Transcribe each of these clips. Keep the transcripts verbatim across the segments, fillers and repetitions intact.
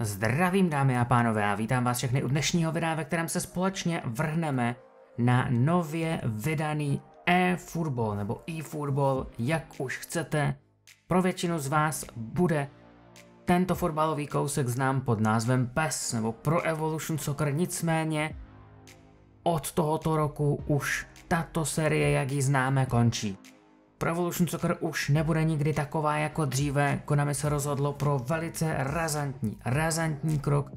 Zdravím dámy a pánové a vítám vás všechny u dnešního videa, ve kterém se společně vrhneme na nově vydaný eFootball nebo eFootball, jak už chcete. Pro většinu z vás bude tento fotbalový kousek znám pod názvem pes nebo Pro Evolution Soccer, nicméně od tohoto roku už tato série, jak ji známe, končí. Pro Evolution Soccer už nebude nikdy taková jako dříve. Konami se rozhodlo pro velice razantní, razantní krok,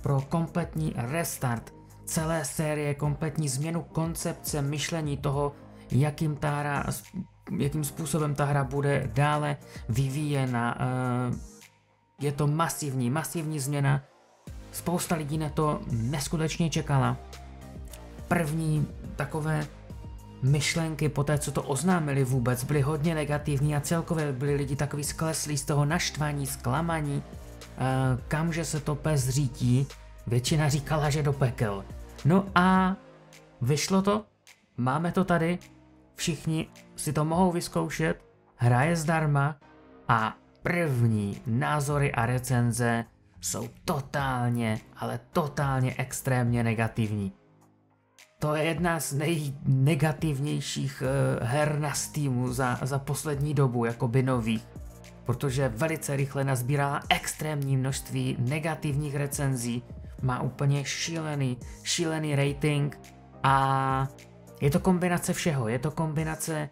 pro kompletní restart celé série, kompletní změnu koncepce myšlení toho, jakým, ta hra, jakým způsobem ta hra bude dále vyvíjena. Je to masivní, masivní změna. Spousta lidí na to neskutečně čekala. První takové myšlenky po té, co to oznámili vůbec, byly hodně negativní a celkově byli lidi takový skleslí z toho naštvaní, zklamaní, kamže se to pes řítí. Většina říkala, že do pekel. No a vyšlo to, máme to tady, všichni si to mohou vyzkoušet, hra je zdarma a první názory a recenze jsou totálně, ale totálně extrémně negativní. To je jedna z nejnegativnějších uh, her na Steamu za, za poslední dobu, jakoby nových, protože velice rychle nazbírala extrémní množství negativních recenzí, má úplně šílený, šílený rating a je to kombinace všeho, je to kombinace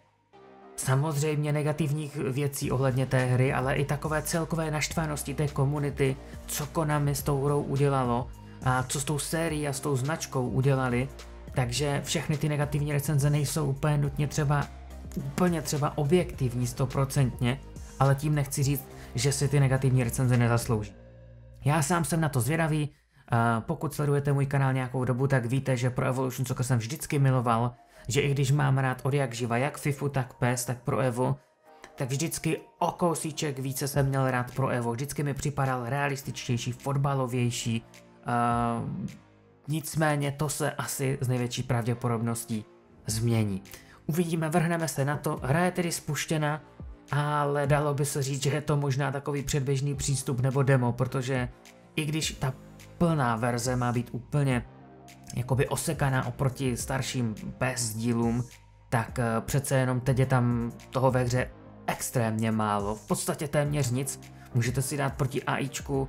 samozřejmě negativních věcí ohledně té hry, ale i takové celkové naštvanosti té komunity, co Konami s tou hrou udělalo a co s tou sérií a s tou značkou udělali. Takže všechny ty negativní recenze nejsou úplně nutně třeba, úplně třeba objektivní stoprocentně, ale tím nechci říct, že si ty negativní recenze nezaslouží. Já sám jsem na to zvědavý, pokud sledujete můj kanál nějakou dobu, tak víte, že Pro Evolution Soccer jsem vždycky miloval, že i když mám rád od jak živa, jak Fifu, tak pes, tak Pro Evo, tak vždycky o kousíček více jsem měl rád Pro Evo, vždycky mi připadal realističtější, fotbalovější, uh, nicméně to se asi s největší pravděpodobností změní. Uvidíme, vrhneme se na to, hra je tedy spuštěna, ale dalo by se říct, že je to možná takový předběžný přístup nebo demo, protože i když ta plná verze má být úplně jakoby osekaná oproti starším pes dílům, tak přece jenom teď je tam toho ve hře extrémně málo, v podstatě téměř nic, můžete si dát proti AIčku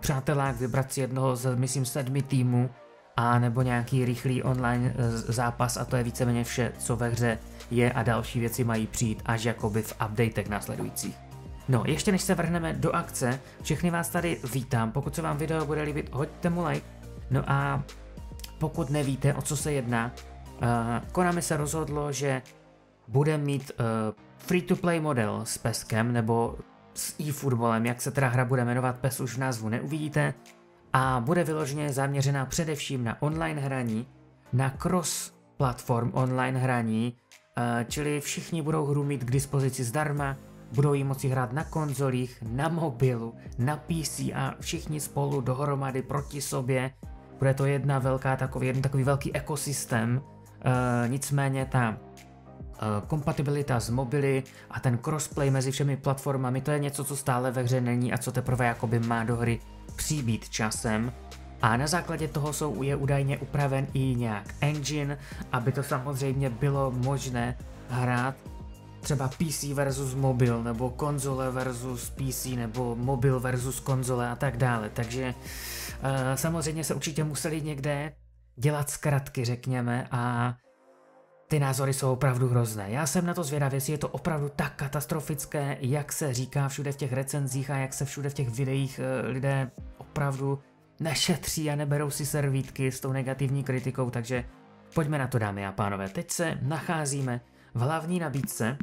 přátelák, vybrat si jednoho z, myslím, sedmi týmů a nebo nějaký rychlý online zápas a to je víceméně vše, co ve hře je a další věci mají přijít až jakoby v updatech následujících. No, ještě než se vrhneme do akce, všechny vás tady vítám, pokud se vám video bude líbit, hoďte mu like, no a pokud nevíte, o co se jedná, uh, Konami se rozhodlo, že bude mít uh, free-to-play model s peskem nebo s eFootballem, jak se teda hra bude jmenovat, pes už v názvu neuvidíte, a bude vyloženě zaměřená především na online hraní, na cross-platform online hraní, čili všichni budou hru mít k dispozici zdarma, budou ji moci hrát na konzolích, na mobilu, na P C a všichni spolu dohromady proti sobě, bude to jedna velká, takový, jeden takový velký ekosystém, e, nicméně ta kompatibilita s mobily a ten crossplay mezi všemi platformami, to je něco, co stále ve hře není a co teprve jakoby má do hry přibýt časem. A na základě toho jsou, je údajně upraven i nějak engine, aby to samozřejmě bylo možné hrát třeba P C versus mobil, nebo konzole versus P C, nebo mobil versus konzole a tak dále. Takže uh, samozřejmě se určitě museli někde dělat zkratky, řekněme, a ty názory jsou opravdu hrozné. Já jsem na to zvědavý, jestli je to opravdu tak katastrofické, jak se říká všude v těch recenzích a jak se všude v těch videích lidé opravdu nešetří a neberou si servítky s tou negativní kritikou, takže pojďme na to, dámy a pánové. Teď se nacházíme v hlavní nabídce,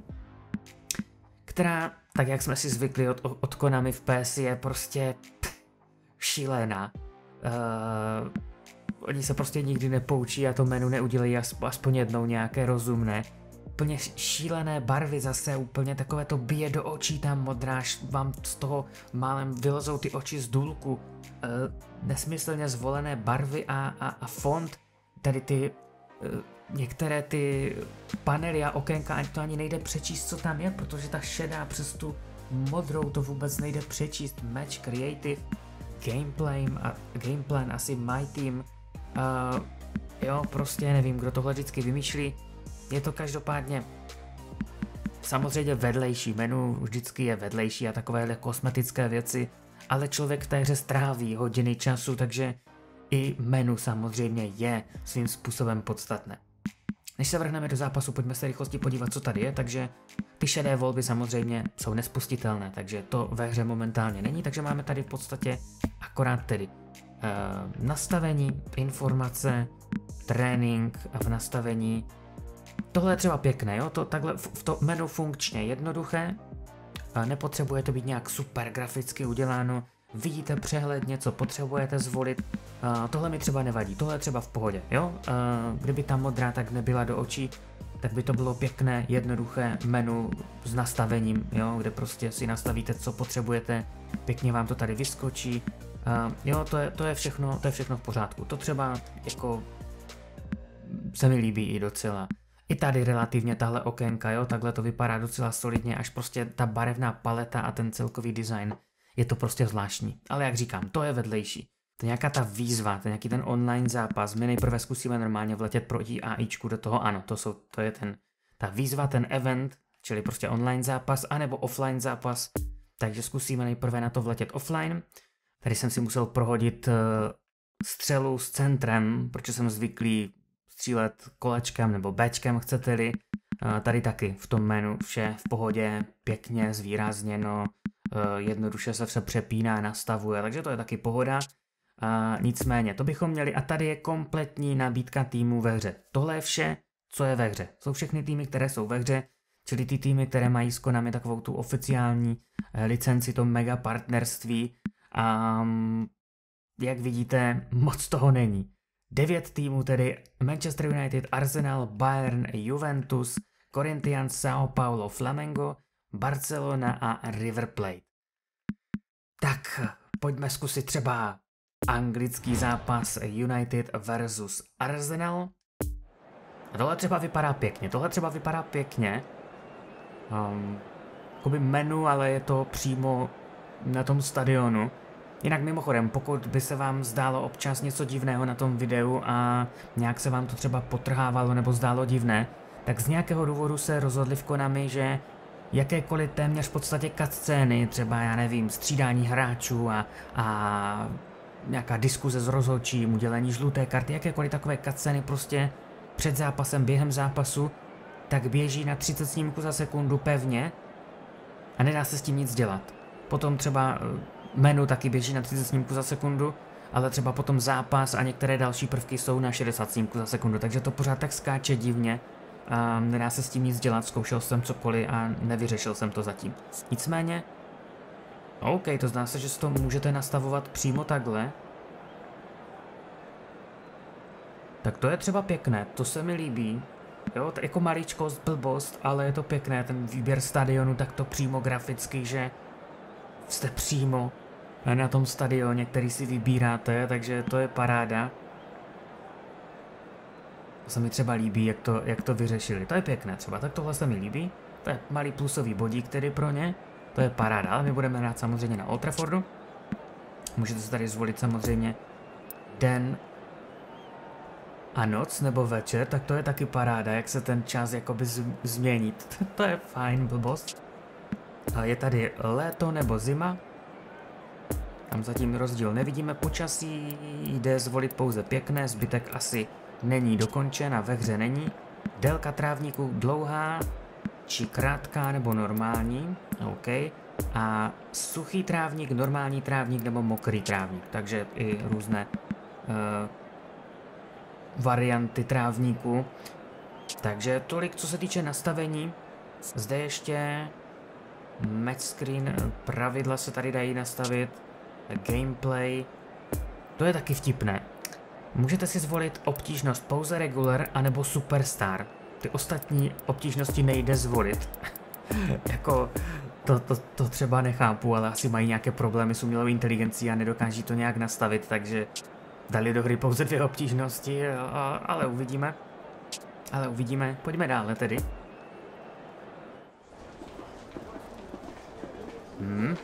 která, tak jak jsme si zvykli od, od Konami v pes, je prostě pff, šílená. Uh, Oni se prostě nikdy nepoučí a to menu neudělají aspoň jednou nějaké rozumné. Úplně šílené barvy zase, úplně takové to bije do očí, tam modráš, vám z toho málem vylezou ty oči z důlku. E, nesmyslně zvolené barvy a, a, a font, tady ty e, některé ty panely a okénka, ani to ani nejde přečíst, co tam je, protože ta šedá přes tu modrou to vůbec nejde přečíst. Match Creative. gameplan, gameplan asi My Team, uh, jo, prostě nevím, kdo tohle vždycky vymýšlí, je to každopádně samozřejmě vedlejší, menu vždycky je vedlejší a takovéhle kosmetické věci, ale člověk v té hře stráví hodiny času, takže i menu samozřejmě je svým způsobem podstatné. Než se vrhneme do zápasu, pojďme se rychlosti podívat, co tady je, takže ty šedé volby samozřejmě jsou nespustitelné, takže to ve hře momentálně není, takže máme tady v podstatě akorát tedy eh, nastavení, informace, trénink a v nastavení. Tohle je třeba pěkné, jo? To, takhle v to menu funkčně jednoduché, nepotřebuje to být nějak super graficky uděláno, vidíte přehledně, co potřebujete zvolit, uh, tohle mi třeba nevadí, tohle je třeba v pohodě, jo? Uh, kdyby ta modrá tak nebyla do očí, tak by to bylo pěkné, jednoduché menu s nastavením, jo? Kde prostě si nastavíte, co potřebujete, pěkně vám to tady vyskočí, uh, jo, to je, to je všechno, to je všechno v pořádku, to třeba jako se mi líbí i docela. I tady relativně tahle okénka, jo, takhle to vypadá docela solidně, až prostě ta barevná paleta a ten celkový design, je to prostě zvláštní. Ale jak říkám, to je vedlejší. To je nějaká ta výzva, to je nějaký ten online zápas, my nejprve zkusíme normálně vletět proti AIčku do toho, ano, to, jsou, to je ten, ta výzva, ten event, čili prostě online zápas, anebo offline zápas, takže zkusíme nejprve na to vletět offline. Tady jsem si musel prohodit uh, střelu s centrem, protože jsem zvyklý střílet kolečkem nebo béčkem, chcete-li. Tady taky v tom menu vše v pohodě, pěkně zvýrazněno, jednoduše se vše přepíná, nastavuje, takže to je taky pohoda. Nicméně, to bychom měli a tady je kompletní nabídka týmů ve hře. Tohle je vše, co je ve hře. Jsou všechny týmy, které jsou ve hře, čili ty týmy, které mají s Konami takovou tu oficiální licenci, to mega partnerství a jak vidíte, moc toho není. Devět týmů, tedy Manchester United, Arsenal, Bayern, Juventus, Corinthians, Sao Paulo, Flamengo, Barcelona a River Plate. Tak, pojďme zkusit třeba anglický zápas United versus Arsenal. A tohle třeba vypadá pěkně, tohle třeba vypadá pěkně. Um, jakoby menu, ale je to přímo na tom stadionu. Jinak mimochodem, pokud by se vám zdálo občas něco divného na tom videu a nějak se vám to třeba potrhávalo nebo zdálo divné, tak z nějakého důvodu se rozhodli v Konami, že jakékoliv téměř v podstatě cutscény, třeba já nevím, střídání hráčů a, a nějaká diskuze s rozhodčím, udělení žluté karty, jakékoliv takové cutscény prostě před zápasem, během zápasu, tak běží na třicet snímků za sekundu pevně a nedá se s tím nic dělat. Potom třeba menu taky běží na třicet snímků za sekundu, ale třeba potom zápas a některé další prvky jsou na šedesát snímků za sekundu, takže to pořád tak skáče divně. A nedá se s tím nic dělat, zkoušel jsem cokoliv a nevyřešil jsem to zatím. Nicméně, OK, to zdá se, že si to můžete nastavovat přímo takhle. Tak to je třeba pěkné, to se mi líbí. Jo, jako maličkost, blbost, ale je to pěkné, ten výběr stadionu takto přímo graficky, že jste přímo na tom stadioně, který si vybíráte, takže to je paráda. To se mi třeba líbí, jak to, jak to vyřešili. To je pěkné třeba, tak tohle se mi líbí. To je malý plusový bodík tedy pro ně. To je paráda, ale my budeme hrát samozřejmě na Old Traffordu. Můžete si tady zvolit samozřejmě den a noc nebo večer, tak to je taky paráda, jak se ten čas jakoby změnit. To je fajn blbost. Je tady léto nebo zima. Tam zatím rozdíl nevidíme. Počasí jde zvolit pouze pěkné, zbytek asi není dokončen a ve hře není. Délka trávníku dlouhá, či krátká nebo normální. OK. A suchý trávník, normální trávník nebo mokrý trávník. Takže i různé uh, varianty trávníku. Takže tolik, co se týče nastavení. Zde ještě match screen, pravidla se tady dají nastavit, gameplay, to je taky vtipné. Můžete si zvolit obtížnost pouze regular anebo superstar, ty ostatní obtížnosti nejde zvolit. Jako to, to, to třeba nechápu, ale asi mají nějaké problémy s umělou inteligencí a nedokáží to nějak nastavit, takže dali do hry pouze dvě obtížnosti, a, ale uvidíme, ale uvidíme, pojďme dále tedy. Hmm,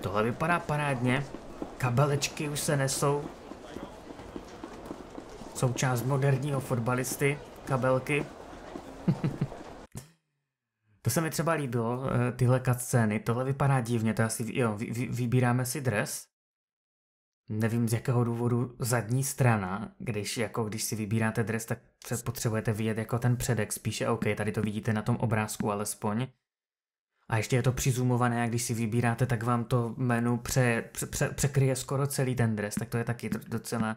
tohle vypadá parádně. Kabelečky už se nesou. Součást moderního fotbalisty. Kabelky. To se mi třeba líbilo, tyhle cutscény. Tohle vypadá divně, to asi, jo, vy, vy, vybíráme si dres. Nevím z jakého důvodu zadní strana, když, jako, když si vybíráte dres, tak potřebujete vidět jako ten předek spíše, OK, tady to vidíte na tom obrázku alespoň. A ještě je to přizumované, a když si vybíráte, tak vám to menu pře, pře, pře, překryje skoro celý ten dres, tak to je taky docela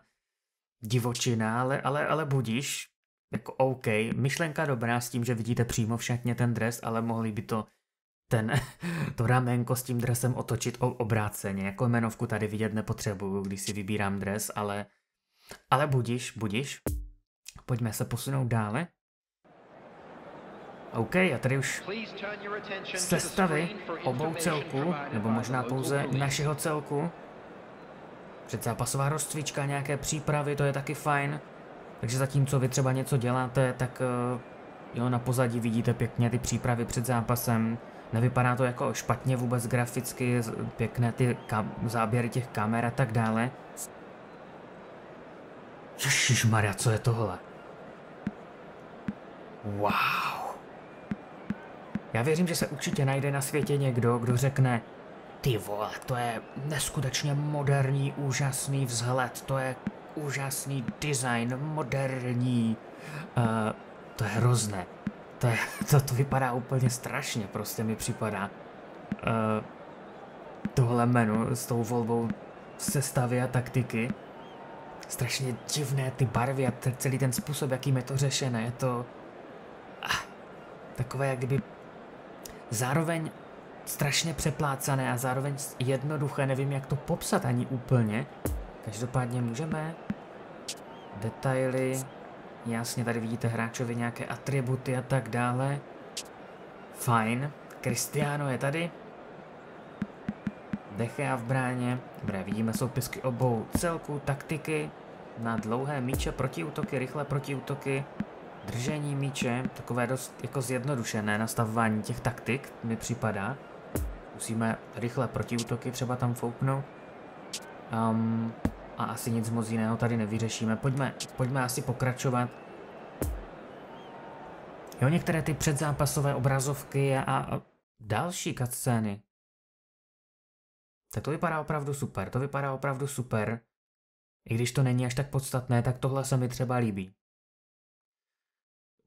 divočina, ale, ale, ale budíš. Jako OK, myšlenka dobrá s tím, že vidíte přímo v šatně ten dres, ale mohli by to ten, to ramenko s tím dresem otočit obráceně. Jako jmenovku tady vidět nepotřebuju, když si vybírám dres, ale, ale budiš, budiš. Pojďme se posunout dále. OK, a tady už sestavy obou celků, nebo možná pouze našeho celku. Předzápasová rozcvička, nějaké přípravy, to je taky fajn. Takže zatímco vy třeba něco děláte, tak jo, na pozadí vidíte pěkně ty přípravy před zápasem. Nevypadá to jako špatně vůbec graficky, pěkné ty záběry těch kamer a tak dále. Ježišmarja, co je tohle? Wow. Já věřím, že se určitě najde na světě někdo, kdo řekne ty vole, to je neskutečně moderní, úžasný vzhled, to je úžasný design, moderní. Uh, to je hrozné. To, je, to, to vypadá úplně strašně, prostě mi připadá. Uh, tohle menu s tou volbou sestavy a taktiky. Strašně divné ty barvy a celý ten způsob, jakým je to řešené. Je to ah, takové, jak kdyby zároveň strašně přeplácané a zároveň jednoduché. Nevím, jak to popsat ani úplně. Každopádně můžeme. Detaily. Jasně, tady vidíte hráčovi nějaké atributy a tak dále. Fajn. Cristiano je tady. Dechá v bráně. Dobré, vidíme soupisky obou celků, taktiky. Na dlouhé míče, protiútoky, rychlé protiútoky. Držení míče. Takové dost jako zjednodušené nastavování těch taktik mi připadá. Musíme rychlé protiútoky třeba tam fouknout. Um, A asi nic moc jiného tady nevyřešíme. Pojďme, pojďme asi pokračovat. Jo, některé ty předzápasové obrazovky a, a další cutscény. Tak to vypadá opravdu super, to vypadá opravdu super. I když to není až tak podstatné, tak tohle se mi třeba líbí.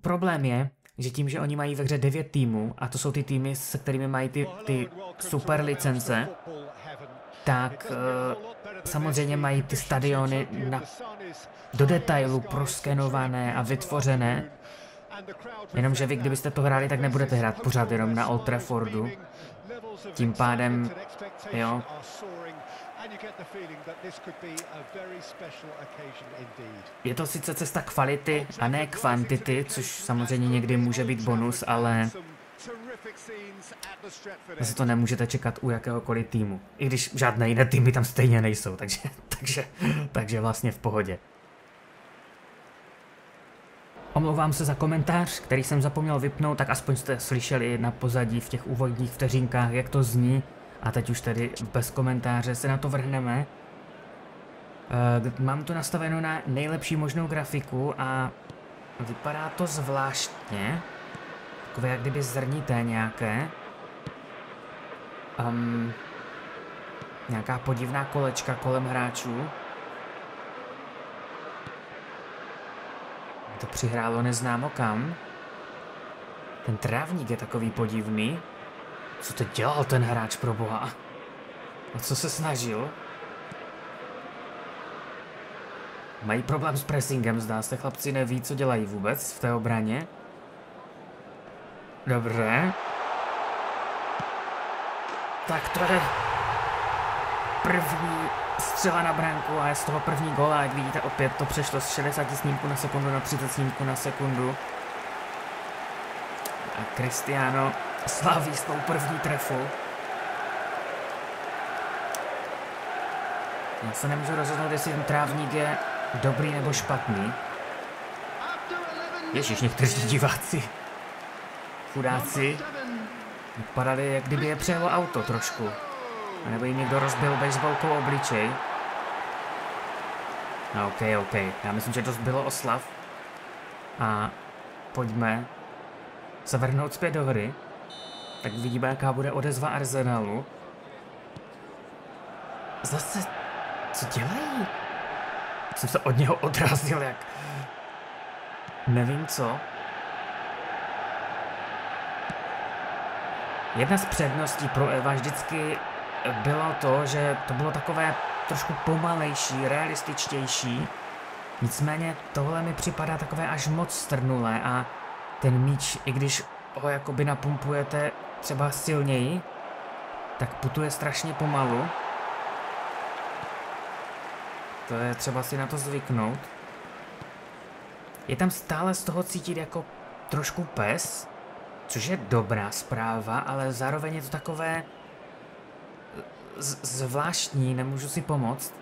Problém je, že tím, že oni mají ve hře devět týmů, a to jsou ty týmy, se kterými mají ty, ty super licence, tak uh, samozřejmě mají ty stadiony na, do detailu proskenované a vytvořené. Jenomže vy, kdybyste to hráli, tak nebudete hrát pořád jenom na Old Traffordu. Tím pádem, jo. Je to sice cesta kvality a ne kvantity, což samozřejmě někdy může být bonus, ale zase to nemůžete čekat u jakéhokoliv týmu. I když žádné jiné týmy tam stejně nejsou, takže, takže, takže vlastně v pohodě. Omlouvám se za komentář, který jsem zapomněl vypnout, tak aspoň jste slyšeli na pozadí v těch úvodních vteřinkách, jak to zní. A teď už tedy bez komentáře se na to vrhneme. E, mám to nastaveno na nejlepší možnou grafiku a vypadá to zvláštně. Takové jak kdyby zrnité nějaké. Um, nějaká podivná kolečka kolem hráčů. To přihrálo neznámo kam. Ten trávník je takový podivný. Co to dělal ten hráč pro boha? A co se snažil? Mají problém s pressingem, zdá se, chlapci neví, co dělají vůbec v té obraně. Dobře. Tak to je první střela na branku a je z toho první gól a jak vidíte opět to přešlo z šedesáti snímků na sekundu na třicet snímků na sekundu. A Cristiano slaví s tou první trefou. Já se nemůžu rozhodnout, jestli ten trávník je dobrý nebo špatný. Ježíš, někteří diváci. Chudáci vypadali, jak kdyby je přejelo auto trošku. A nebo jim někdo rozbil baseballkou obličej. No, OK, OK. Já myslím, že dost bylo oslav. A pojďme se vrhnout zpět do hry. Tak vidíme, jaká bude odezva Arsenalu. Zase, co dělají? Jsem se od něho odrazil, jak... Nevím co. Jedna z předností pro Eva vždycky bylo to, že to bylo takové trošku pomalejší, realističtější. Nicméně tohle mi připadá takové až moc strnulé a ten míč, i když ho jakoby napumpujete třeba silněji, tak putuje strašně pomalu. To je třeba si na to zvyknout. Je tam stále z toho cítit jako trošku pes, což je dobrá zpráva, ale zároveň je to takové zvláštní, nemůžu si pomoct.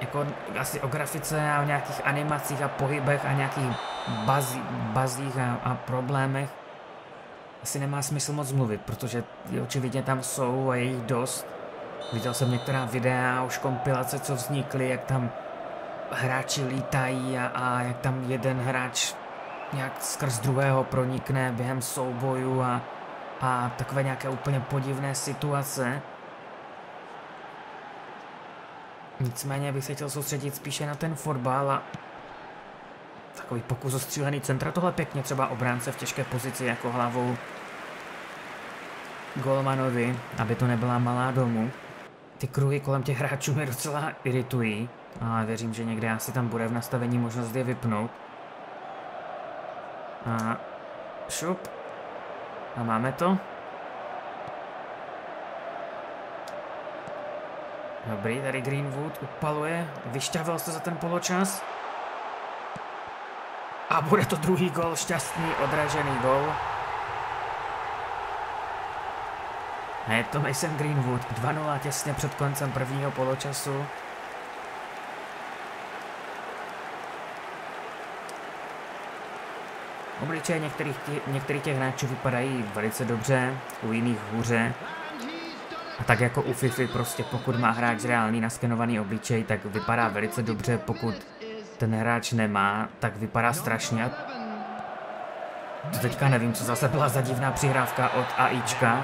Jako asi o grafice a o nějakých animacích a pohybech a nějakých bazí, bazích a, a problémech asi nemá smysl moc mluvit, protože očividně tam jsou a je jich dost. Viděl jsem některá videa už kompilace, co vznikly, jak tam hráči lítají a, a jak tam jeden hráč nějak skrz druhého pronikne během souboju a, a takové nějaké úplně podivné situace. Nicméně bych se chtěl soustředit spíše na ten fotbal a takový pokus o střílený centra. Tohle pěkně třeba obránce v těžké pozici jako hlavou golmanovi, aby to nebyla malá domů. Ty kruhy kolem těch hráčů mě docela iritují, ale věřím, že někde asi tam bude v nastavení možnost je vypnout. A šup. A máme to. Dobrý, tady Greenwood upaluje, vyšťavil se za ten poločas. A bude to druhý gol, šťastný, odražený gol. Ne, to nejsem Greenwood, dva nula těsně před koncem prvního poločasu. Obličeje některých, tě, některých těch hráčů vypadají velice dobře, u jiných hůře. A tak jako u FIFA prostě, pokud má hráč reálný naskenovaný obličej, tak vypadá velice dobře, pokud ten hráč nemá, tak vypadá strašně. To teďka nevím, co zase byla za divná přihrávka od AIčka,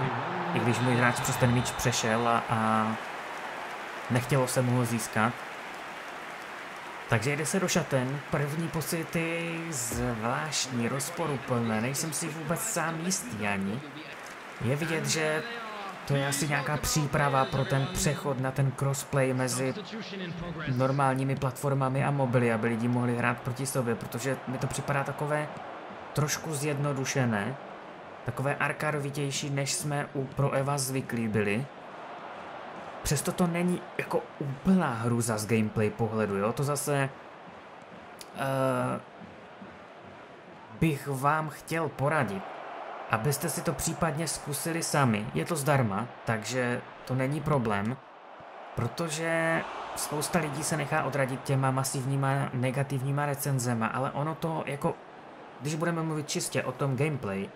i když můj hráč přes ten míč přešel a, a nechtělo se mu ho získat. Takže jde se do šaten, první pocit je zvláštní, rozporuplné, nejsem si vůbec sám jistý ani. Je vidět, že to je asi nějaká příprava pro ten přechod na ten crossplay mezi normálními platformami a mobily, aby lidi mohli hrát proti sobě, protože mi to připadá takové trošku zjednodušené, takové arkádovitější, než jsme u Pro Eva zvyklí byli. Přesto to není jako úplná hruza z gameplay pohledu, jo? To zase uh, bych vám chtěl poradit, abyste si to případně zkusili sami. Je to zdarma, takže to není problém, protože spousta lidí se nechá odradit těma masivníma negativníma recenzema, ale ono to jako, když budeme mluvit čistě o tom gameplay,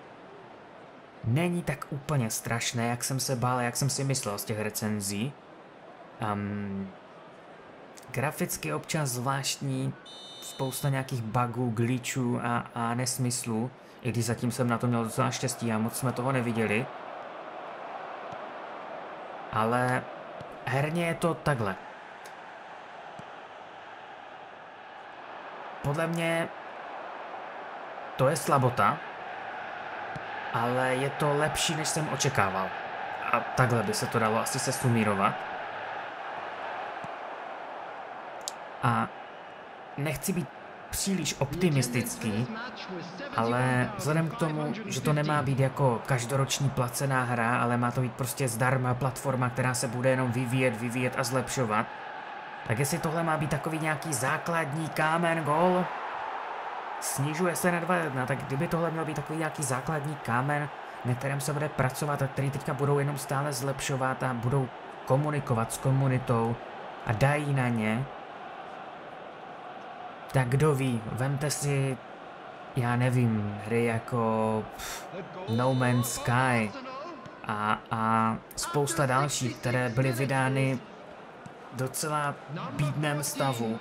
není tak úplně strašné, jak jsem se bál, jak jsem si myslel z těch recenzí. Um, graficky občas zvláštní, spousta nějakých bugů, glitchů a, a nesmyslů, i když zatím jsem na to měl docela štěstí a moc jsme toho neviděli. Ale herně je to takhle. Podle mě to je slabota, ale je to lepší, než jsem očekával. A takhle by se to dalo asi sesumírovat. A nechci být příliš optimistický, ale vzhledem k tomu, že to nemá být jako každoroční placená hra, ale má to být prostě zdarma platforma, která se bude jenom vyvíjet, vyvíjet a zlepšovat, tak jestli tohle má být takový nějaký základní kámen, gol, snižuje se na dva jedna, tak kdyby tohle měl být takový nějaký základní kámen, na kterém se bude pracovat a který teďka budou jenom stále zlepšovat a budou komunikovat s komunitou a dají na ně, tak kdo ví, vemte si, já nevím, hry jako No Man's Sky a, a spousta dalších, které byly vydány v docela bídném stavu.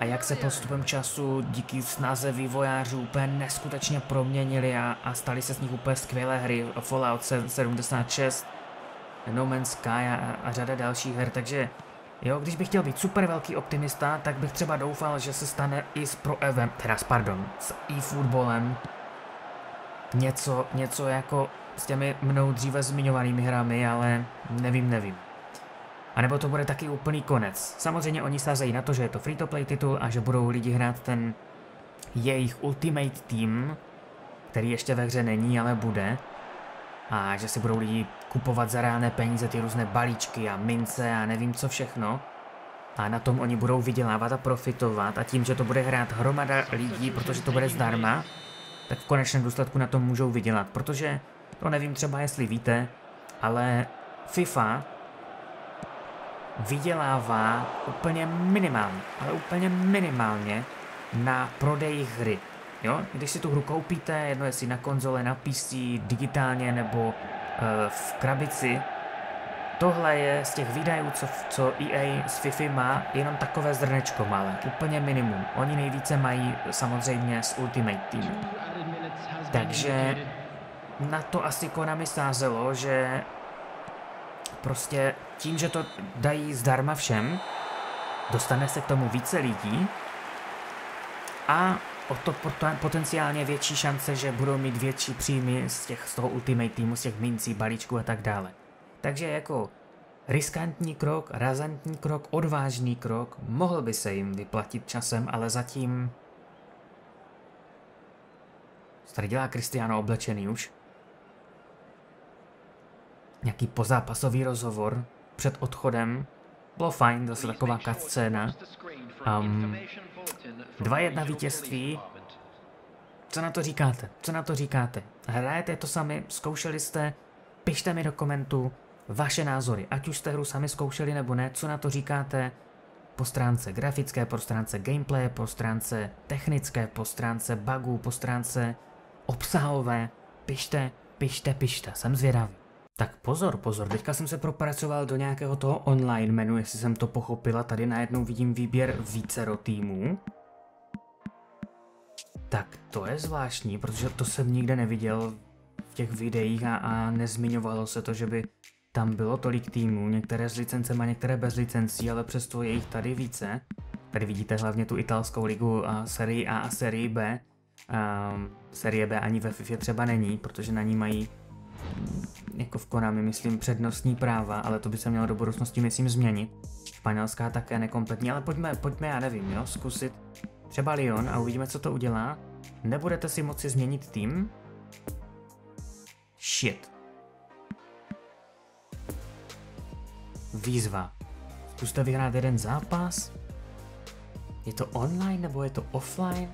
A jak se postupem času díky snaze vývojářů úplně neskutečně proměnili a, a staly se z nich úplně skvělé hry. Fallout sedmdesát šest, No Man's Sky a, a řada dalších her. Takže jo, když bych chtěl být super velký optimista, tak bych třeba doufal, že se stane i s Pro Evem, teda pardon, s eFootballem něco, něco jako s těmi mnou dříve zmiňovanými hrami, ale nevím, nevím. A nebo to bude taky úplný konec. Samozřejmě oni sázejí na to, že je to free-to-play titul a že budou lidi hrát ten jejich Ultimate Team, který ještě ve hře není, ale bude. A že si budou lidi kupovat za reálné peníze ty různé balíčky a mince a nevím co všechno. A na tom oni budou vydělávat a profitovat a tím, že to bude hrát hromada lidí, protože to bude zdarma, tak v konečném důsledku na tom můžou vydělat. Protože, to nevím třeba jestli víte, ale FIFA vydělává úplně minimálně, ale úplně minimálně na prodeji hry. Jo? Když si tu hru koupíte, jedno jestli na konzole, na P C, digitálně nebo e, v krabici, tohle je z těch výdajů, co, co E A s FIFA má, jenom takové zrnečko malé, úplně minimum. Oni nejvíce mají samozřejmě z Ultimate Team. Takže na to asi Konami sázelo, že prostě tím, že to dají zdarma všem, dostane se k tomu více lidí a o to potenciálně větší šance, že budou mít větší příjmy z, těch, z toho Ultimate Teamu, z těch mincí, balíčků a tak dále. Takže jako riskantní krok, razantní krok, odvážný krok, mohl by se jim vyplatit časem, ale zatím... Co tady dělá Cristiano oblečený už? Nějaký pozápasový rozhovor před odchodem. Bylo fajn, zase taková cutscéna. Um, dva jedna vítězství. Co na to říkáte? Co na to říkáte? Hrajete to sami? Zkoušeli jste? Pište mi do komentů vaše názory. Ať už jste hru sami zkoušeli nebo ne, co na to říkáte? Po stránce grafické, po stránce gameplay, po stránce technické, po stránce bugů, po stránce obsahové. Pište, pište, pište. Jsem zvědavý. Tak pozor, pozor, teďka jsem se propracoval do nějakého toho online menu, jestli jsem to pochopila, tady najednou vidím výběr vícero týmů. Tak to je zvláštní, protože to jsem nikde neviděl v těch videích a, a nezmiňovalo se to, že by tam bylo tolik týmů, některé s licencem a některé bez licencí, ale přesto je jich tady více. Tady vidíte hlavně tu italskou ligu a sérii A a sérii B. Um, série B ani ve FIFA třeba není, protože na ní mají... jako v Konami, myslím, přednostní práva, ale to by se mělo do budoucnosti, myslím, změnit. Španělská také nekompletní, ale pojďme, pojďme, já nevím, jo, zkusit třeba Lyon a uvidíme, co to udělá. Nebudete si moci změnit tým? Shit. Výzva. Zkuste vyhrát jeden zápas? Je to online nebo je to offline?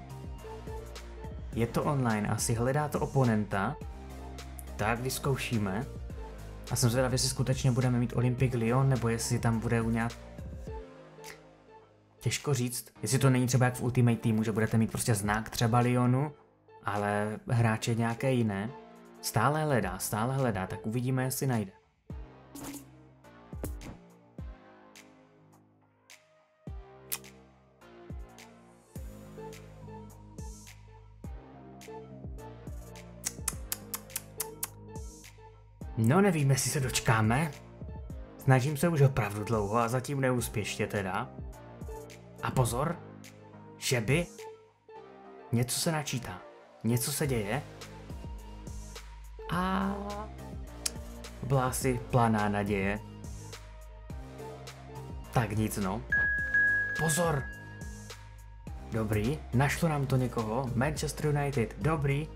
Je to online, asi hledá to oponenta. Tak vyzkoušíme. A jsem zvědav, jestli skutečně budeme mít Olympic Lyon, nebo jestli tam bude u nějak... Těžko říct, jestli to není třeba jak v Ultimate Teamu, že budete mít prostě znak třeba Lyonu, ale hráče nějaké jiné. Stále hledá, stále hledá, tak uvidíme, jestli najde. No nevím, jestli se dočkáme. Snažím se už opravdu dlouho a zatím neúspěšně teda. A pozor, že by... Něco se načítá. Něco se děje. A... Byla asi planá naděje. Tak nic no. Pozor! Dobrý, našlo nám to někoho. Manchester United, dobrý.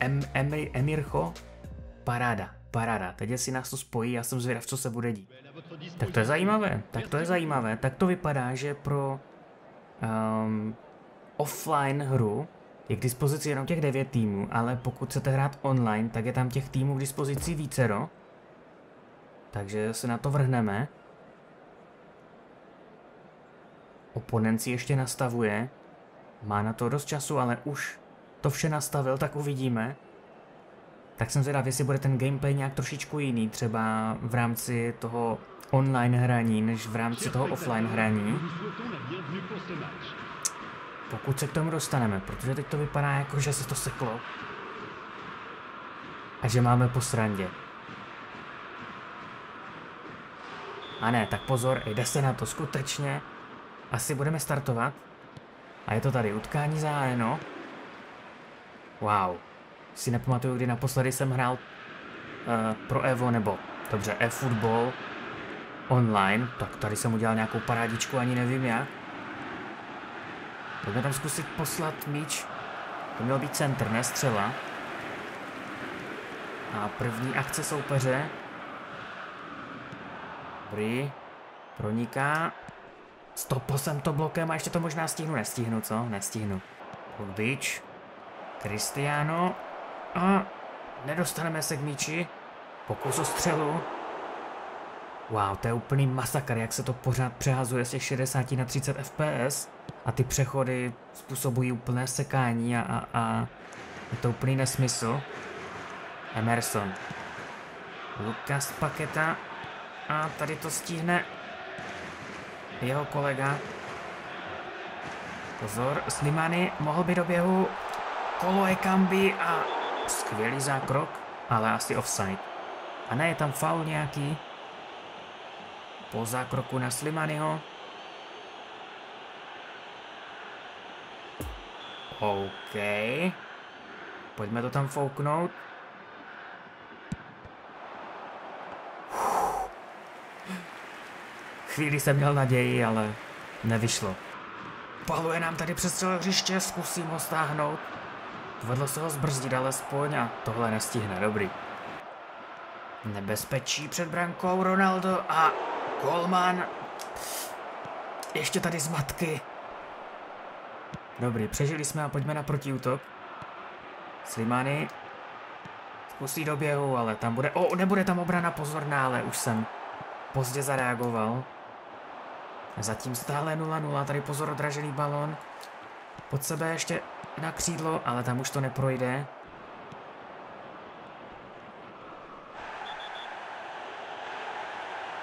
Em, emri, Emircho. Paráda, paráda, teď jestli nás to spojí, já jsem zvědav, co se bude dít. Tak to je zajímavé, tak to je zajímavé, tak to vypadá, že pro um, offline hru je k dispozici jenom těch devět týmů, ale pokud chcete hrát online, tak je tam těch týmů k dispozici vícero. Takže se na to vrhneme. Oponent si ještě nastavuje, má na to dost času, ale už to vše nastavil, tak uvidíme. Tak jsem zvědav, jestli bude ten gameplay nějak trošičku jiný, třeba v rámci toho online hraní, než v rámci toho offline hraní. Pokud se k tomu dostaneme, protože teď to vypadá jako, že se to seklo. A že máme po srandě. A ne, tak pozor, jde se na to skutečně. Asi budeme startovat. A je to tady utkání zahájeno. Wow. Si nepamatuju, kdy naposledy jsem hrál uh, pro Evo, nebo dobře, eFootball online. Tak tady jsem udělal nějakou parádičku, ani nevím jak. Pojďme tam zkusit poslat míč. To měl být centr, ne střela. A první akce soupeře. Dobrý. Proniká. Stopl jsem to blokem a ještě to možná stihnu. Nestihnu, co? Nestihnu. Podbič. Cristiano. A nedostaneme se k míči. Pokus o střelu. Wow, to je úplný masakr, jak se to pořád přehazuje z těch šedesáti na třicet F P S. A ty přechody způsobují úplné sekání a, a, a je to úplný nesmysl. Emerson. Lucas Paquetá. A tady to stihne jeho kolega. Pozor, Slimani mohl by do běhu. Toko Ekambi a skvělý zákrok, ale asi offside. A ne, je tam faul nějaký. Po zákroku na Slimaniho. OK. Pojďme to tam fouknout. Chvíli jsem měl naději, ale nevyšlo. Paluje nám tady přes celé hřiště, zkusím ho stáhnout. Povedlo se ho zbrzdit alespoň a tohle nestihne, dobrý. Nebezpečí před brankou, Ronaldo a Goleman. Ještě tady zmatky. Dobrý, přežili jsme a pojďme na protiútok. Slimani zkusí do běhu, ale tam bude... O, nebude tam obrana pozorná, ale už jsem pozdě zareagoval. Zatím stále nula nula, tady pozor, odražený balon. Pod sebe ještě na křídlo, ale tam už to neprojde.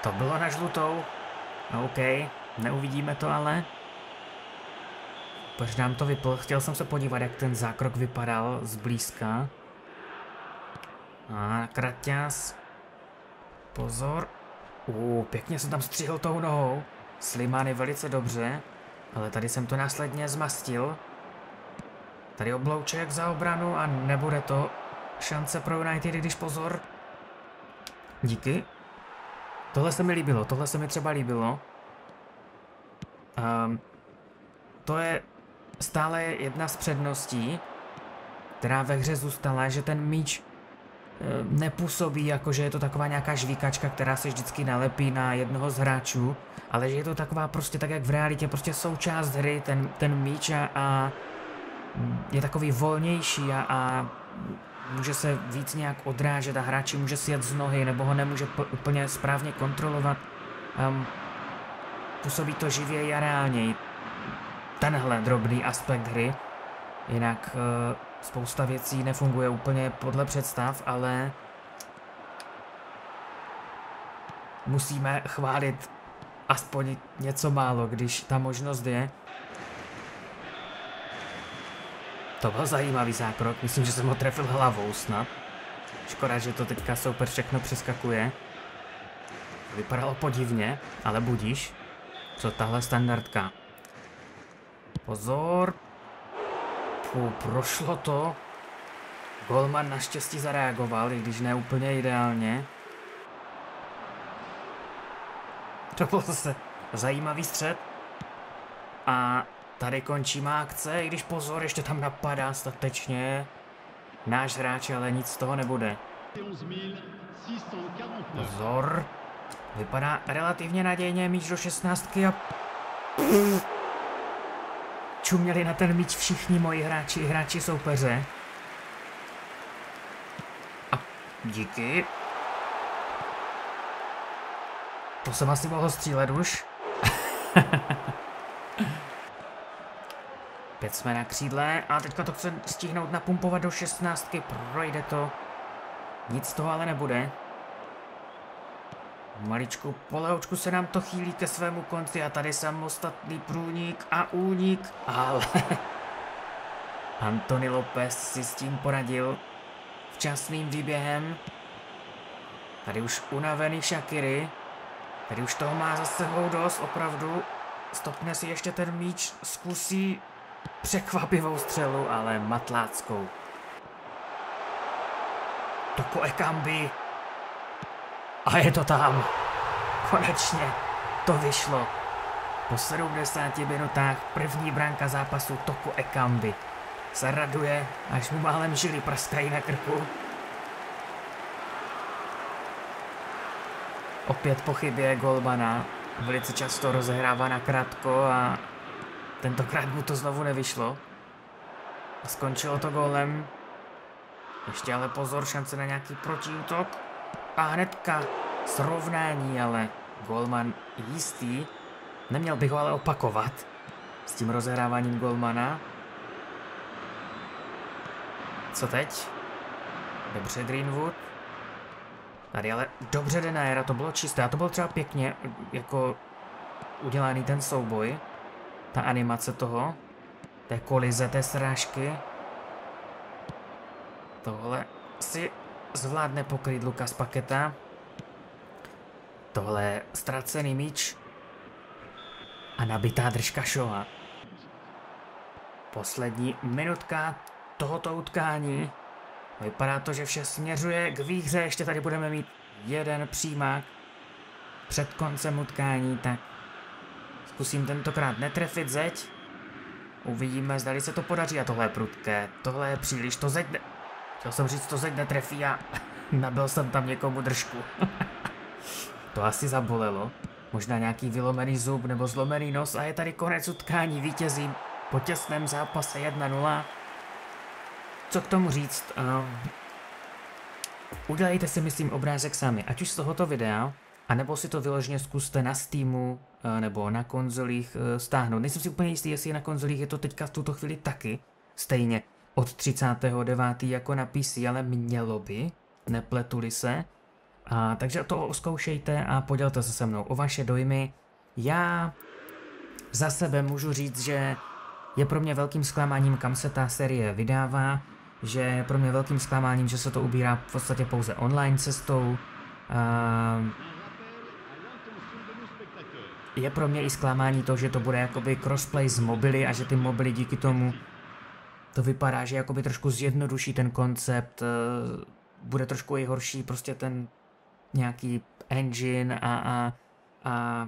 To bylo na žlutou. OK, neuvidíme to ale. Proč nám to vypl? Chtěl jsem se podívat, jak ten zákrok vypadal zblízka. A kraťas. Pozor. Uuu, pěkně jsem tam střihl tou nohou. Slimani velice dobře. Ale tady jsem to následně zmastil. Tady oblouček za obranu a nebude to šance pro United, když pozor. Díky. Tohle se mi líbilo, tohle se mi třeba líbilo. Um, to je stále jedna z předností, která ve hře zůstala, že ten míč um, nepůsobí jako, že je to taková nějaká žvíkačka, která se vždycky nalepí na jednoho z hráčů, ale že je to taková prostě tak, jak v realitě, prostě součást hry, ten, ten míč a... a je takový volnější a, a může se víc nějak odrážet a hráči může si jet z nohy nebo ho nemůže úplně správně kontrolovat. Um, působí to živěji a reálněji. Tenhle drobný aspekt hry. Jinak uh, spousta věcí nefunguje úplně podle představ, ale musíme chválit aspoň něco málo, když ta možnost je. To byl zajímavý zákrok, myslím, že jsem ho trefil hlavou snad. Škoda, že to teďka super všechno přeskakuje. Vypadalo podivně, ale budíš. Co tahle standardka? Pozor. Pů, prošlo to. Goleman naštěstí zareagoval, i když ne úplně ideálně. To byl zase zajímavý střed. A... tady končí má akce, i když pozor, ještě tam napadá statečně náš hráč, ale nic z toho nebude. Pozor, vypadá relativně nadějně míč do šestnáctky a... čuměli na ten míč všichni moji hráči i hráči soupeře. A díky. To jsem asi mohl střílet už. Pět jsme na křídle a teďka to chce stihnout napumpovat do šestnáctky, projde to. Nic z toho ale nebude. Maličkou polehoučku se nám to chýlí ke svému konci a tady samostatný průnik a únik, ale Antony López si s tím poradil včasným výběhem. Tady už unavený Shakiri. Tady už toho má za sebou dost, opravdu. Stopne si ještě ten míč, zkusí překvapivou střelu, ale matláckou. Toko Ekambi. A je to tam. Konečně to vyšlo. Po sedmdesáti minutách první branka zápasu Toko Ekambi. Se raduje, až mu málem žily prskají na krku. Opět po chybě Golemana, velice často rozehrává na krátko a tentokrát mu to znovu nevyšlo. Skončilo to gólem. Ještě ale pozor, šance na nějaký protiútok. A hnedka srovnání, ale Goleman jistý. Neměl bych ho ale opakovat s tím rozehráváním Golemana. Co teď? Dobře, Greenwood. Tady ale dobře jde na éra, to bylo čisté a to bylo třeba pěkně jako udělaný ten souboj. Ta animace toho, té kolize, té srážky. Tohle si zvládne pokrýt Lucas Paquetá. Tohle je ztracený míč a nabitá držka Šoha. Poslední minutka tohoto utkání. Vypadá to, že vše směřuje k výhře, ještě tady budeme mít jeden přímák před koncem utkání, tak zkusím tentokrát netrefit zeď. Uvidíme, zdali se to podaří a tohle je prudké, tohle je příliš, to zeď ne... Chtěl jsem říct, to zeď netrefí a nabil jsem tam někomu držku. To asi zabolelo, možná nějaký vylomený zub nebo zlomený nos a je tady konec utkání, vítězí po těsném zápase jedna nula. Co k tomu říct, uh, udělejte si myslím obrázek sami, ať už z tohoto videa, anebo si to vyloženě zkuste na Steamu uh, nebo na konzolích uh, stáhnout. Nejsem si úplně jistý, jestli na konzolích je to teďka v tuto chvíli taky, stejně od třicátého devátého jako na P C, ale mělo by, nepletuli se. Uh, takže to zkoušejte a podělte se se mnou o vaše dojmy. Já za sebe můžu říct, že je pro mě velkým zklamáním, kam se ta série vydává. Že je pro mě velkým zklamáním, že se to ubírá v podstatě pouze online cestou. Uh, je pro mě i zklamání to, že to bude jakoby crossplay z mobily a že ty mobily díky tomu to vypadá, že jakoby trošku zjednoduší ten koncept, uh, bude trošku i horší prostě ten nějaký engine a, a, a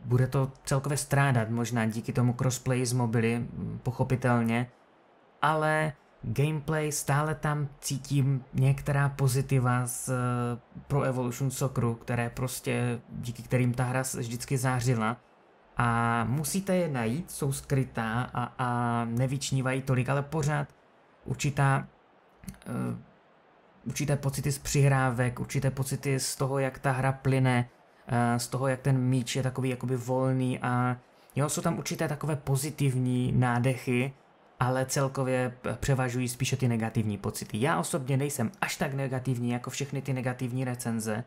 bude to celkově strádat možná díky tomu crossplay z mobily, pochopitelně, ale gameplay stále tam cítím některá pozitiva z uh, Pro Evolution Socceru, které prostě, díky kterým ta hra vždycky zářila. A musíte je najít, jsou skrytá a, a nevyčnívají tolik, ale pořád určitá, uh, určité pocity z přihrávek, určité pocity z toho, jak ta hra plyne, uh, z toho, jak ten míč je takový jakoby volný a jo, jsou tam určité takové pozitivní nádechy, ale celkově převažují spíše ty negativní pocity. Já osobně nejsem až tak negativní jako všechny ty negativní recenze,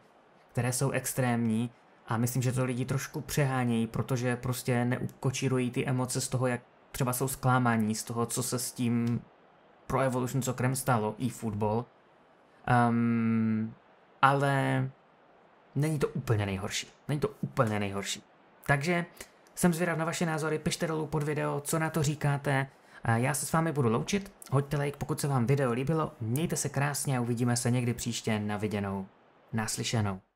které jsou extrémní a myslím, že to lidi trošku přehánějí, protože prostě neukočírují ty emoce z toho, jak třeba jsou zklámaní z toho, co se s tím Pro Evolution Soccerem stalo, eFootball. Um, ale není to úplně nejhorší. Není to úplně nejhorší. Takže jsem zvědav na vaše názory, pište dolů pod video, co na to říkáte. Já se s vámi budu loučit, hoďte like, pokud se vám video líbilo, mějte se krásně a uvidíme se někdy příště, na viděnou, naslyšenou.